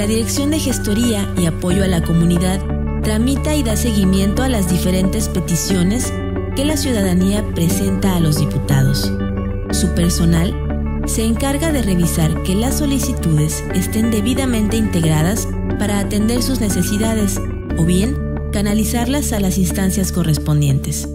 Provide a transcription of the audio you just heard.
la Dirección de Gestoría y Apoyo a la Comunidad tramita y da seguimiento a las diferentes peticiones que la ciudadanía presenta a los diputados. Su personal se encarga de revisar que las solicitudes estén debidamente integradas para atender sus necesidades o bien canalizarlas a las instancias correspondientes.